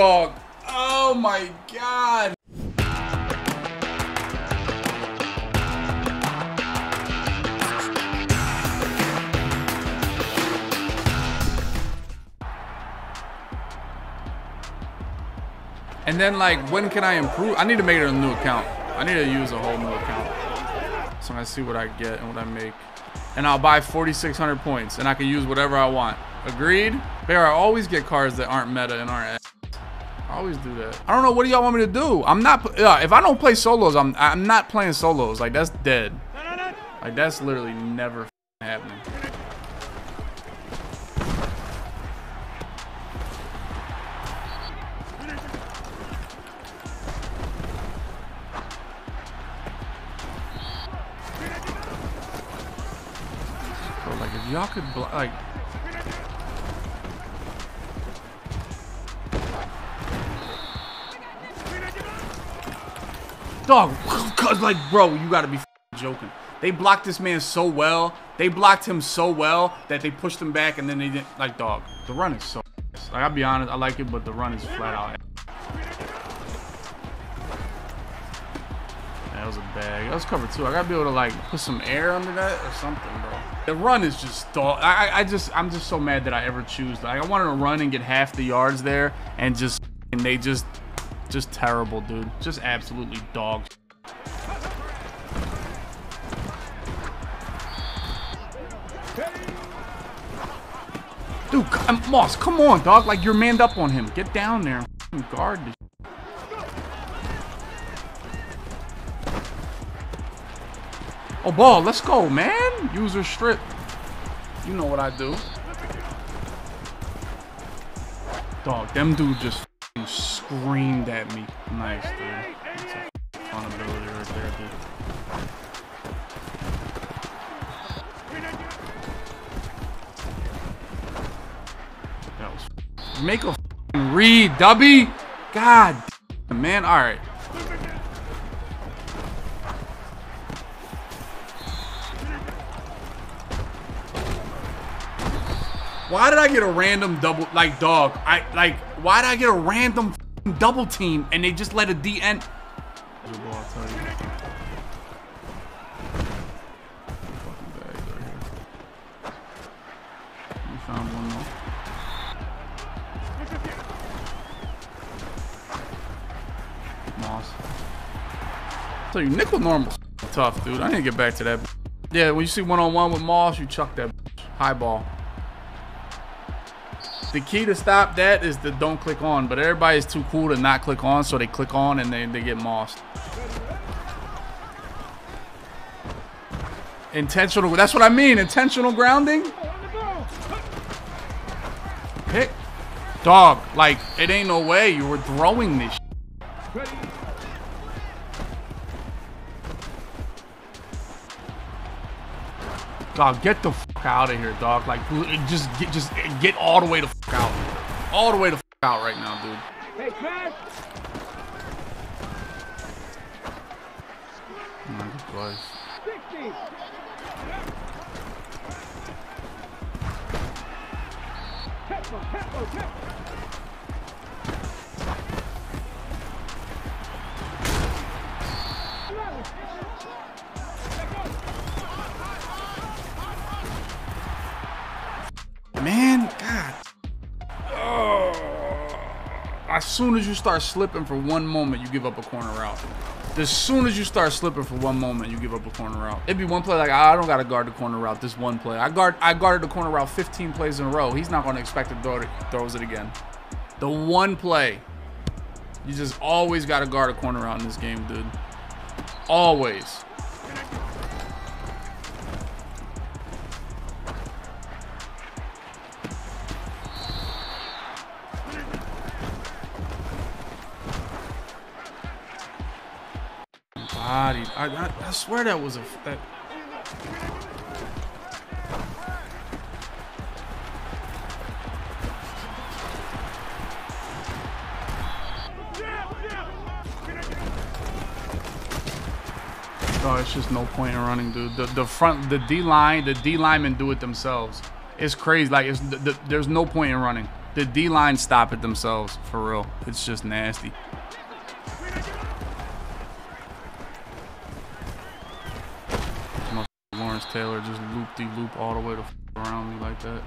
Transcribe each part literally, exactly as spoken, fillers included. dog. Oh my God. And then, like, when can I improve? I need to make it a new account. I need to use a whole new account. So I see what I get and what I make. And I'll buy forty-six hundred points, and I can use whatever I want. Agreed? Bear, I always get cards that aren't meta and aren't ass. I always do that. I don't know. What do y'all want me to do? I'm not... Uh, if I don't play solos, I'm I'm not playing solos. Like, that's dead. Like, that's literally never happening. Like, if y'all could, like, dog, cause like, bro, you gotta be joking. They blocked this man so well. They blocked him so well that they pushed him back, and then they didn't. Like, dog, the run is so. Like, I'll be honest, I like it, but the run is flat out. That was a bag. That was cover two. I gotta be able to, like, put some air under that or something, bro. The run is just dog. I, I just, I'm just so mad that I ever choose. Like, I wanted to run and get half the yards there, and just, and they just, just terrible, dude. Just absolutely dog. Dude, I'm, Moss, come on, dog. Like, you're manned up on him. Get down there and guard this. Oh, ball, let's go, man. User strip. You know what I do. Dog, them dude just screamed at me. Nice, dude. That's a fun ability right there, dude. That was... Make a read, Dubby. God damn, man. All right. Why did I get a random double, like, dog? I, like, why did I get a random double team and they just let a D N? Moss. I tell you, nickel normal tough, dude. I need to get back to that. Yeah, when you see one-on-one with Moss, you chuck that high ball. The key to stop that is to don't click on, but everybody's too cool to not click on, so they click on and they, they get mossed. Intentional, that's what I mean, intentional grounding. Pick. Dog, like, it ain't no way you were throwing this shit. Dog, get the fuck out of here, dog. Like, just get, just get all the way the fuck out, all the way the fuck out right now, dude. Hey, oh, tempo, tempo, tempo. Man, God. Oh. As soon as you start slipping for one moment, you give up a corner route. As soon as you start slipping for one moment, you give up a corner route. It'd be one play like, I don't gotta guard the corner route. This one play, I guard, I guarded the corner route fifteen plays in a row. He's not gonna expect to throw it, throws it again. The one play, you just always gotta guard a corner route in this game, dude. Always. I, I, I swear that was a that. Oh, it's just no point in running, dude. The the front the D line the D linemen do it themselves. It's crazy. Like, it's the, the, there's no point in running. The D-line stop it themselves, for real. It's just nasty. Lawrence Taylor just loop-de-loop all the way to f around me like that.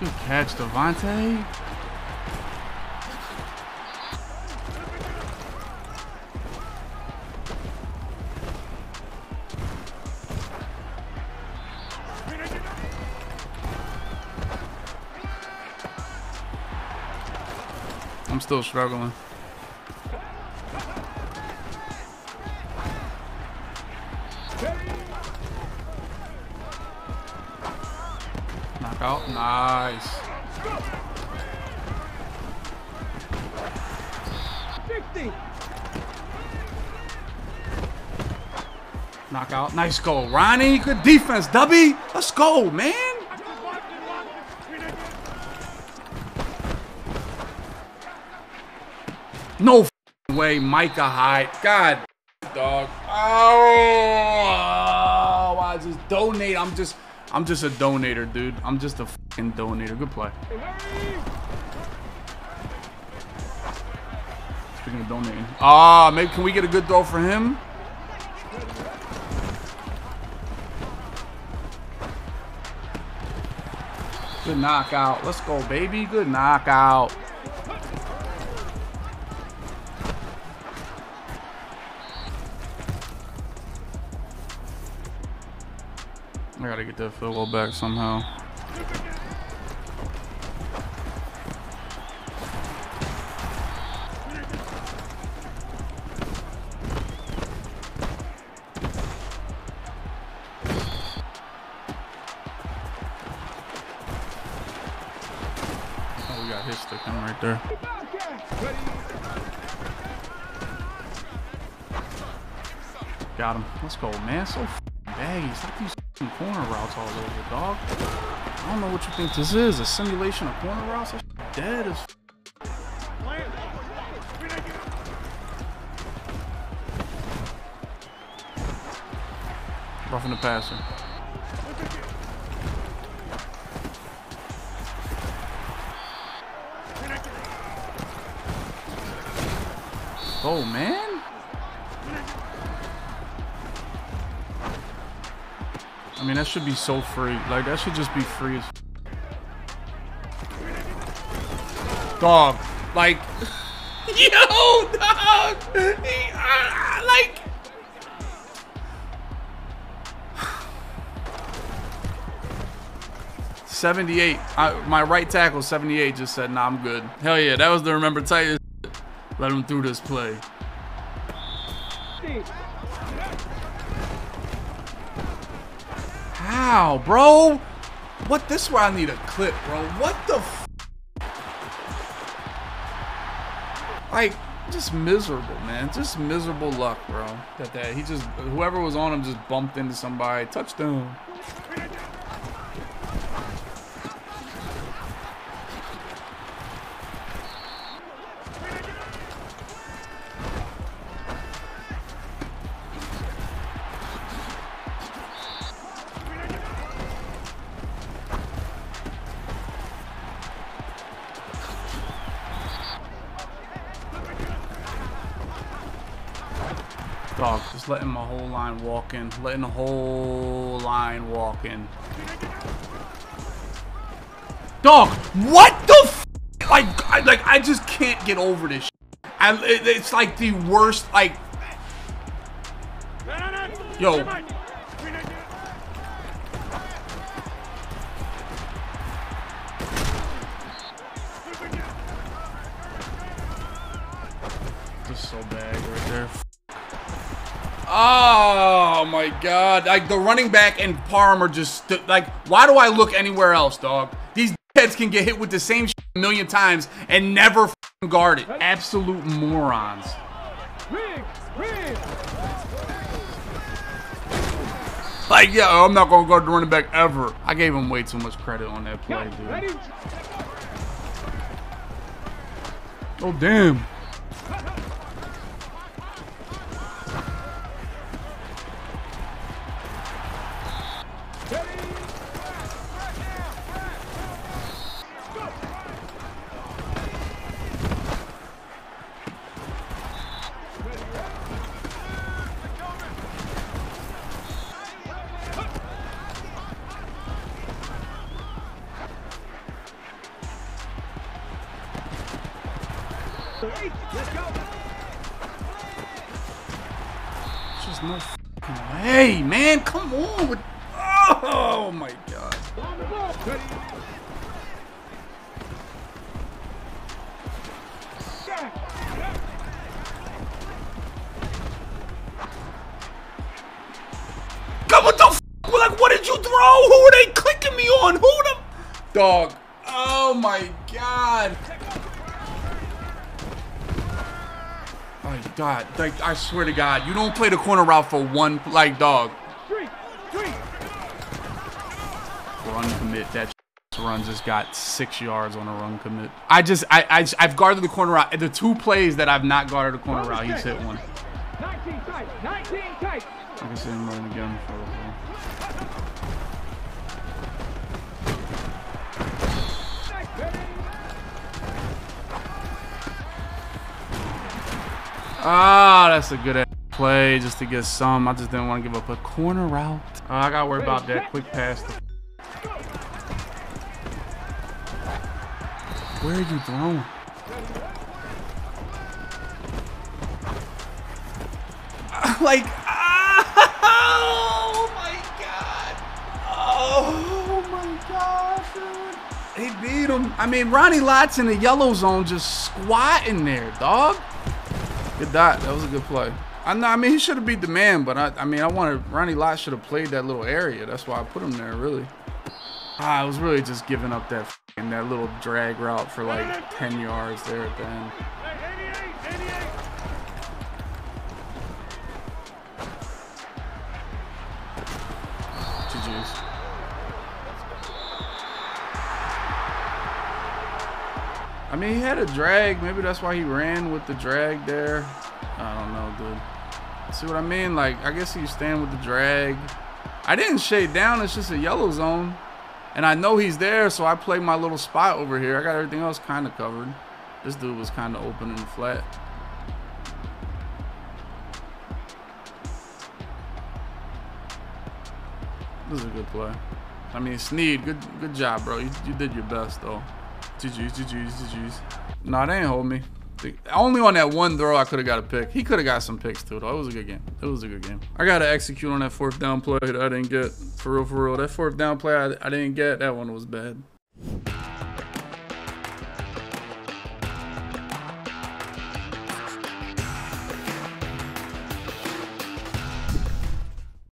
Good catch, Devonte. I'm still struggling. Knockout, nice. fifty. Knockout, nice goal. Ronnie, good defense, Dubby. Let's go, man. No way, Micah Hyde. God, dog. Oh, oh, I just donate. I'm just, I'm just a donator, dude. I'm just a fucking donator. Good play. Speaking of donating, ah, oh, maybe can we get a good throw for him? Good knockout. Let's go, baby. Good knockout. I gotta get that field goal back somehow. Oh, we got his stick in right there. Got him. Let's go, man. So baggy. Stop these corner routes all over, dog. I don't know what you think this is. A simulation of corner routes? That shit dead as f. Roughing the passer. Oh, man. I mean, that should be so free. Like, that should just be free as f. Dog. Like. Yo, dog. He, uh, like. seventy-eight. I, my right tackle, seventy-eight, just said, nah, I'm good. Hell yeah, that was the remember Titans. Let him through this play. Wow, bro. What? This is where I need a clip, bro. What the f. Like, just miserable, man. Just miserable luck, bro. That that he just, whoever was on him just bumped into somebody. Touchdown. Dog, just letting my whole line walk in. Letting the whole line walk in. Dog, what the f? Like, I, like, I just can't get over this shit. I, it, it's like the worst, like... Yo. Just so bad right there. Oh my God! Like the running back and Parham are just like, why do I look anywhere else, dog? These heads can get hit with the same shit a million times and never f***ing guard it. Absolute morons. Like, yeah, I'm not gonna guard the running back ever. I gave him way too much credit on that play, dude. Oh damn. away. Let's go. Just no f***ing way, man. Come on. With... Oh, my God. God, what the f***? Like, what did you throw? Who are they clicking me on? Who the... Dog. Oh, my God. My God. Like, I swear to God, you don't play the corner route for one, like, dog. Run commit. That run just got six yards on a run commit. I just, I, I just, I've guarded the corner route. The two plays that I've not guarded the corner route, he's hit one. nineteen tight. nineteen tight. I can see him running again for a while. Ah, that's a good play just to get some. I just didn't want to give up a corner route. Uh, I got to worry about that quick pass. Where are you throwing? Like... Oh my God. Oh my God, dude. They beat him. I mean, Ronnie Lott's in the yellow zone just squatting there, dog. Good dot. That was a good play. I know, I mean, he should have beat the man, but I, I mean, I wanted Ronnie Lott should have played that little area. That's why I put him there, really. Ah, I was really just giving up that f***ing, that little drag route for like ten yards there at the end. I mean, he had a drag. Maybe that's why he ran with the drag there. I don't know, dude. See what I mean? Like, I guess he's staying with the drag. I didn't shade down. It's just a yellow zone. And I know he's there, so I play my little spot over here. I got everything else kind of covered. This dude was kind of open and flat. This is a good play. I mean, Sneed, good good job, bro. You, you did your best, though. G G's, G G's, G G's. Nah, they ain't hold me. Only on that one throw I could have got a pick. He could have got some picks too, though. It was a good game. It was a good game. I got to execute on that fourth down play that I didn't get. For real, for real. That fourth down play I, I didn't get. That one was bad.